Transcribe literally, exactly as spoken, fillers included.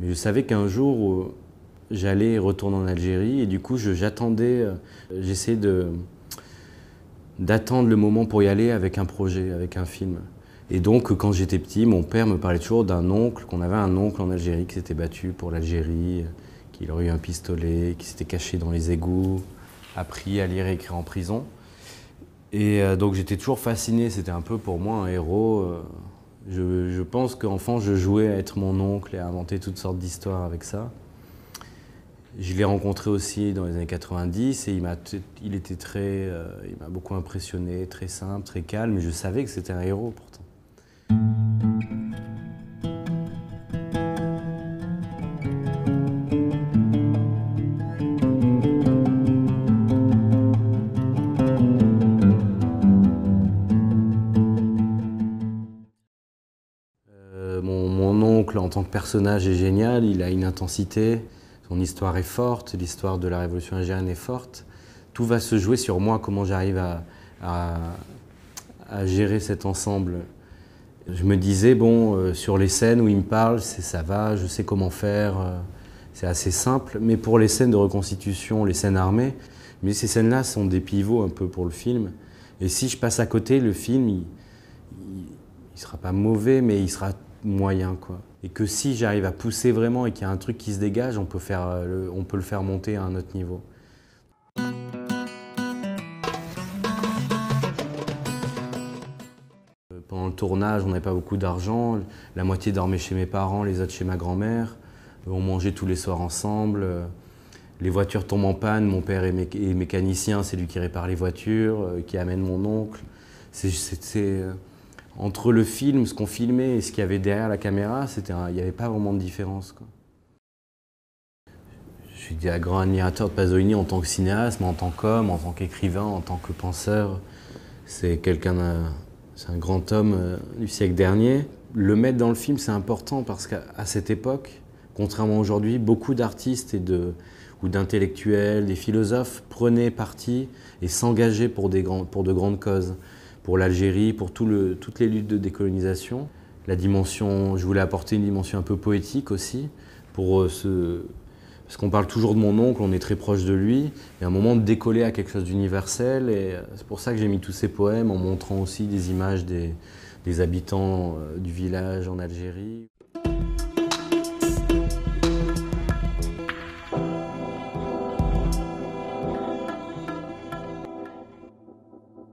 Mais je savais qu'un jour, j'allais retourner en Algérie et du coup, j'attendais, j'essayais de d'attendre le moment pour y aller avec un projet, avec un film. Et donc, quand j'étais petit, mon père me parlait toujours d'un oncle, qu'on avait un oncle en Algérie qui s'était battu pour l'Algérie, qu'il aurait eu un pistolet, qui s'était caché dans les égouts, appris à lire et écrire en prison. Et donc, j'étais toujours fasciné. C'était un peu pour moi un héros. Je, je pense qu'enfant, je jouais à être mon oncle et à inventer toutes sortes d'histoires avec ça. Je l'ai rencontré aussi dans les années quatre-vingt-dix et il m'a il était très, euh, il m'a beaucoup impressionné, très simple, très calme. Et je savais que c'était un héros pourtant. Euh, mon, mon oncle en tant que personnage est génial, il a une intensité. Son histoire est forte, l'histoire de la révolution algérienne est forte. Tout va se jouer sur moi, comment j'arrive à, à, à gérer cet ensemble. Je me disais, bon, euh, sur les scènes où il me parle, ça va, je sais comment faire, euh, c'est assez simple. Mais pour les scènes de reconstitution, les scènes armées, mais ces scènes-là sont des pivots un peu pour le film. Et si je passe à côté, le film, il ne sera pas mauvais, mais il sera moyen, quoi. Et que si j'arrive à pousser vraiment et qu'il y a un truc qui se dégage, on peut, faire le, on peut le faire monter à un autre niveau. Pendant le tournage, on n'avait pas beaucoup d'argent. La moitié dormait chez mes parents, les autres chez ma grand-mère. On mangeait tous les soirs ensemble. Les voitures tombent en panne. Mon père est, mé est mécanicien, c'est lui qui répare les voitures, qui amène mon oncle. C'est... Entre le film, ce qu'on filmait et ce qu'il y avait derrière la caméra, il n'y avait pas vraiment de différence, quoi. Je suis un grand admirateur de Pasolini en tant que cinéaste, mais en tant qu'homme, en tant qu'écrivain, en tant que penseur. C'est quelqu'un, c'est un grand homme du siècle dernier. Le mettre dans le film, c'est important parce qu'à cette époque, contrairement à aujourd'hui, beaucoup d'artistes et de, ou d'intellectuels, des philosophes prenaient parti et s'engageaient pour, pour de grandes causes. Pour l'Algérie, pour tout le, toutes les luttes de décolonisation. La dimension, je voulais apporter une dimension un peu poétique aussi, pour ce, parce qu'on parle toujours de mon oncle, on est très proche de lui, et à un moment de décoller à quelque chose d'universel, et c'est pour ça que j'ai mis tous ces poèmes en montrant aussi des images des, des habitants du village en Algérie.